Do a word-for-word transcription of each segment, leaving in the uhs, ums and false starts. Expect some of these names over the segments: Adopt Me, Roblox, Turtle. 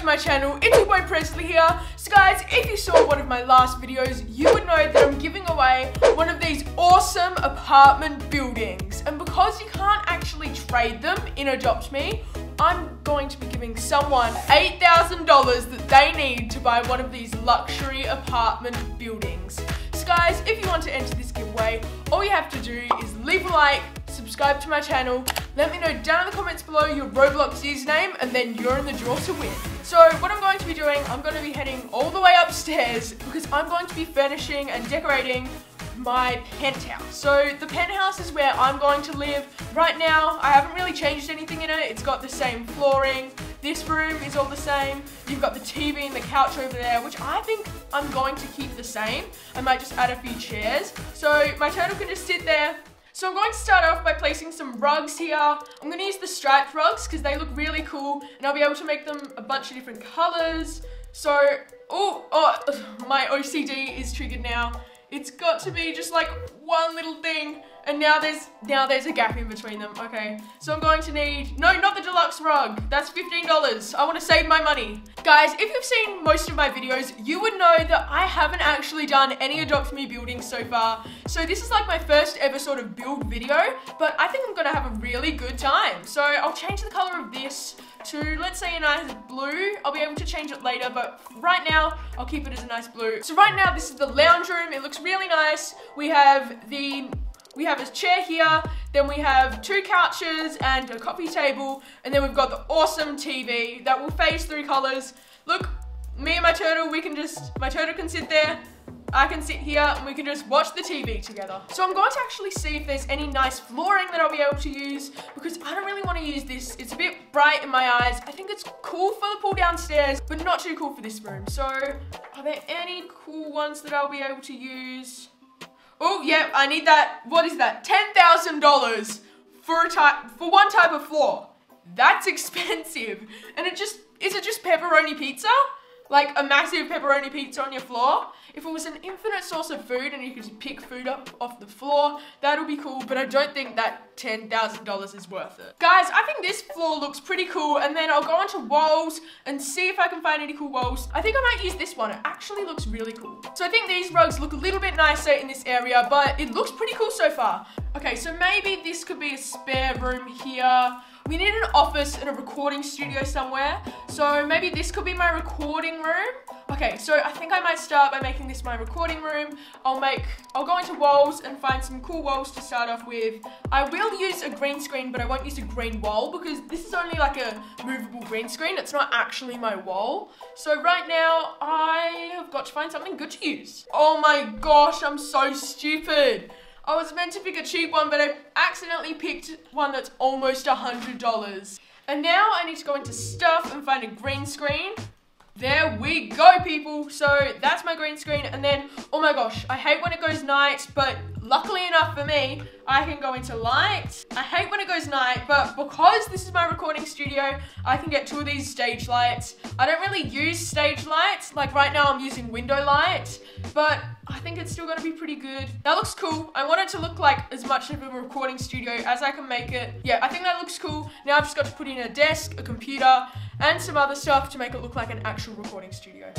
to my channel, it's your boy Prezley here. So guys, if you saw one of my last videos, you would know that I'm giving away one of these awesome apartment buildings. And because you can't actually trade them in Adopt Me, I'm going to be giving someone eight thousand dollars that they need to buy one of these luxury apartment buildings. So guys, if you want to enter this giveaway, all you have to do is leave a like, subscribe to my channel, let me know down in the comments below your Roblox username, and then you're in the draw to win. So what I'm going to be doing, I'm going to be heading all the way upstairs because I'm going to be furnishing and decorating my penthouse. So the penthouse is where I'm going to live. Right now, I haven't really changed anything in it. It's got the same flooring. This room is all the same. You've got the T V and the couch over there, which I think I'm going to keep the same. I might just add a few chairs. So my turtle can just sit there. So I'm going to start off by placing some rugs here. I'm going to use the striped rugs because they look really cool, and I'll be able to make them a bunch of different colors. So, oh, oh, my O C D is triggered now. It's got to be just like one little thing, and now there's now there's a gap in between them. Okay, so I'm going to need, no, not the deluxe rug. That's fifteen dollars. I want to save my money. Guys, if you've seen most of my videos, you would know that I haven't actually done any Adopt Me buildings so far. So this is like my first ever sort of build video, but I think I'm going to have a really good time. So I'll change the color of this to, let's say, a nice blue. I'll be able to change it later, but right now I'll keep it as a nice blue. So right now this is the lounge room. It looks really nice. We have the we have a chair here, then we have two couches and a coffee table, and then we've got the awesome T V that will phase through colors. Look, me and my turtle, we can just my turtle can sit there, I can sit here, and we can just watch the T V together. So I'm going to actually see if there's any nice flooring that I'll be able to use, because I don't really want to use this. It's a bit bright in my eyes. I think it's cool for the pool downstairs, but not too cool for this room. So are there any cool ones that I'll be able to use? Oh, yeah, I need that. What is that? ten thousand dollars for a type, for one type of floor. That's expensive. And it just, is it just pepperoni pizza? Like a massive pepperoni pizza on your floor? If it was an infinite source of food and you could just pick food up off the floor, that would be cool, but I don't think that ten thousand dollars is worth it. Guys, I think this floor looks pretty cool, and then I'll go onto walls and see if I can find any cool walls. I think I might use this one. It actually looks really cool. So I think these rugs look a little bit nicer in this area, but it looks pretty cool so far. Okay, so maybe this could be a spare room here. We need an office and a recording studio somewhere. So maybe this could be my recording room. Okay, so I think I might start by making this my recording room. I'll make, I'll go into walls and find some cool walls to start off with. I will use a green screen, but I won't use a green wall because this is only like a movable green screen. It's not actually my wall. So right now I have got to find something good to use. Oh my gosh, I'm so stupid. I was meant to pick a cheap one, but I accidentally picked one that's almost one hundred dollars. And now I need to go into stuff and find a green screen. There we go, people. So that's my green screen. And then, oh my gosh, I hate when it goes night, but luckily enough for me, I can go into light. I hate when it goes night, but because this is my recording studio, I can get two of these stage lights. I don't really use stage lights. Like right now I'm using window light, but I think it's still gonna be pretty good. That looks cool. I want it to look like as much of a recording studio as I can make it. Yeah, I think that looks cool. Now I've just got to put in a desk, a computer, and some other stuff to make it look like an actual recording studio.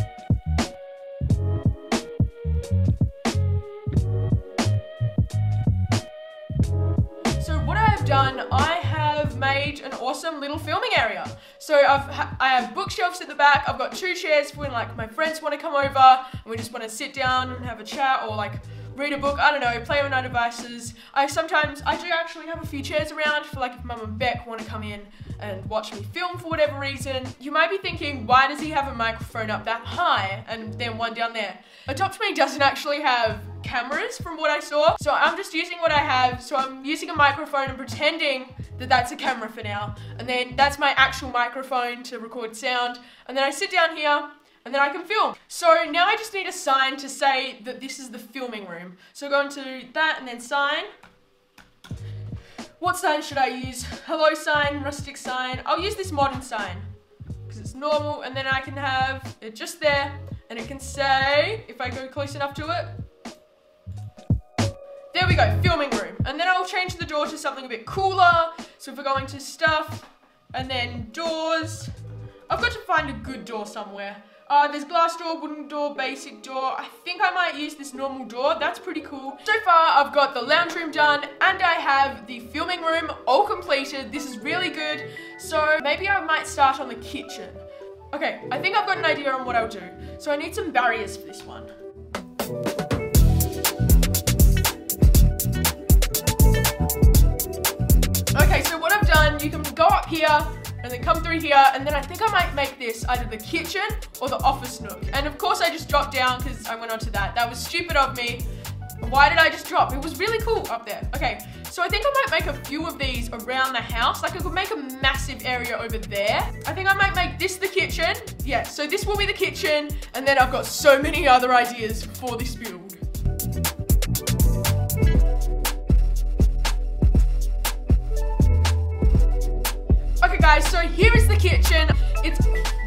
So what I have done, I have made an awesome little filming area. So I've ha I have bookshelves at the back. I've got two chairs for when like my friends want to come over and we just want to sit down and have a chat or like read a book, I don't know, play on our devices. I sometimes, I do actually have a few chairs around for like if Mum and Beck want to come in and watch me film for whatever reason. You might be thinking, why does he have a microphone up that high and then one down there? Adopt Me doesn't actually have cameras from what I saw, so I'm just using what I have. So I'm using a microphone and pretending that that's a camera for now. And then that's my actual microphone to record sound. And then I sit down here, and then I can film. So now I just need a sign to say that this is the filming room. So go into that and then sign. What sign should I use? Hello sign, rustic sign. I'll use this modern sign because it's normal, and then I can have it just there, and it can say, if I go close enough to it, there we go, filming room. And then I'll change the door to something a bit cooler. So if we're going to stuff and then doors, I've got to find find a good door somewhere. Uh, there's glass door, wooden door, basic door. I think I might use this normal door. That's pretty cool. So far, I've got the lounge room done and I have the filming room all completed. This is really good. So maybe I might start on the kitchen. Okay, I think I've got an idea on what I'll do. So I need some barriers for this one. Okay, so what I've done, you can go up here, and then come through here, and then I think I might make this either the kitchen or the office nook. And of course I just dropped down because I went onto that. That was stupid of me. Why did I just drop? It was really cool up there. Okay, so I think I might make a few of these around the house. Like I could make a massive area over there. I think I might make this the kitchen. Yeah, so this will be the kitchen, and then I've got so many other ideas for this build. Guys, so here is the kitchen. It's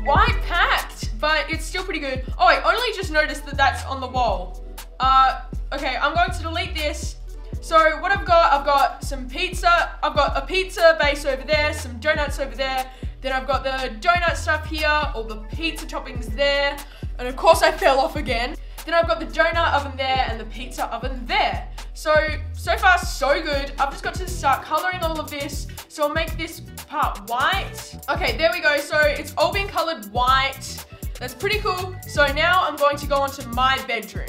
quite packed, but it's still pretty good. Oh, I only just noticed that that's on the wall. Uh, okay, I'm going to delete this. So what I've got, I've got some pizza. I've got a pizza base over there, some donuts over there. Then I've got the donut stuff here, all the pizza toppings there. And of course I fell off again. Then I've got the donut oven there and the pizza oven there. So, so far so good. I've just got to start coloring all of this. So I'll make this part white. Okay, there we go. So it's all been colored white. That's pretty cool. So now I'm going to go on to my bedroom.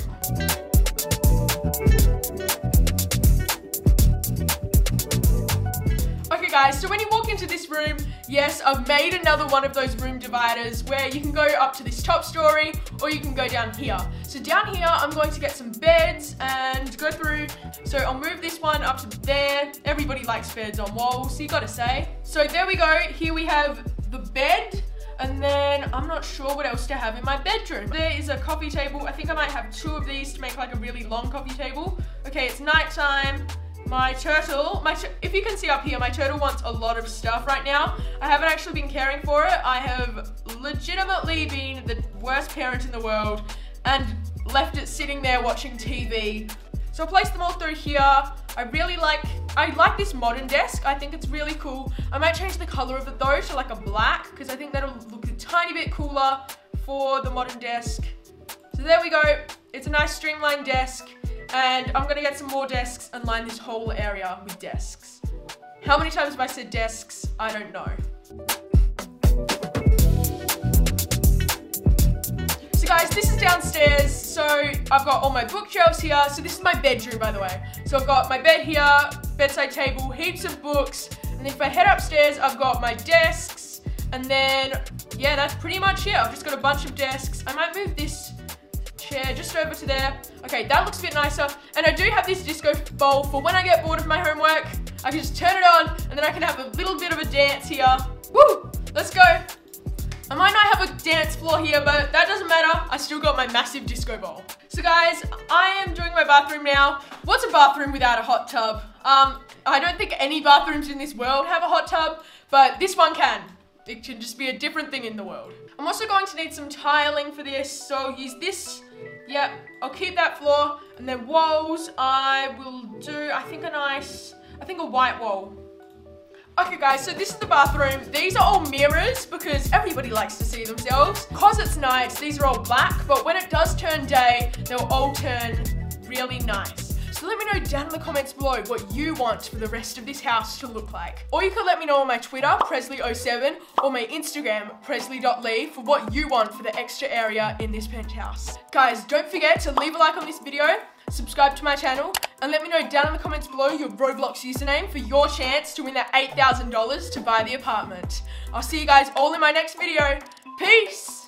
Okay guys, so when you walk into this room, yes, I've made another one of those room dividers where you can go up to this top story or you can go down here. So down here, I'm going to get some beds and go through. So I'll move this one up to there. Everybody likes beds on walls, so you gotta say. So there we go. Here we have the bed. And then I'm not sure what else to have in my bedroom. There is a coffee table. I think I might have two of these to make like a really long coffee table. Okay, it's nighttime. My turtle, my tur if you can see up here, my turtle wants a lot of stuff right now. I haven't actually been caring for it. I have legitimately been the worst parent in the world and left it sitting there watching T V. So I placed them all through here. I really like, I like this modern desk. I think it's really cool. I might change the color of it though to like a black because I think that'll look a tiny bit cooler for the modern desk. So there we go. It's a nice streamlined desk. And I'm gonna get some more desks and line this whole area with desks. How many times have I said desks? I don't know. So guys, this is downstairs. So I've got all my bookshelves here. So this is my bedroom, by the way. So I've got my bed here, bedside table, heaps of books. And if I head upstairs, I've got my desks. And then, yeah, that's pretty much it. I've just got a bunch of desks. I might move this chair just over to there. Okay, that looks a bit nicer. And I do have this disco ball for when I get bored of my homework. I can just turn it on and then I can have a little bit of a dance here. Woo, let's go. I might not have a dance floor here, but that doesn't matter. I still got my massive disco ball. So guys, I am doing my bathroom now. What's a bathroom without a hot tub? Um, I don't think any bathrooms in this world have a hot tub, but this one can. It can just be a different thing in the world. I'm also going to need some tiling for this, so I'll use this. Yep, I'll keep that floor. And then walls, I will do, I think a nice, I think a white wall. Okay guys, so this is the bathroom. These are all mirrors because everybody likes to see themselves. Because it's night, these are all black, but when it does turn day, they'll all turn really nice. So let me know down in the comments below what you want for the rest of this house to look like. Or you can let me know on my Twitter, prezley zero seven, or my Instagram, prezley dot lea, for what you want for the extra area in this penthouse. Guys, don't forget to leave a like on this video, subscribe to my channel, and let me know down in the comments below your Roblox username for your chance to win that eight thousand dollars to buy the apartment. I'll see you guys all in my next video. Peace!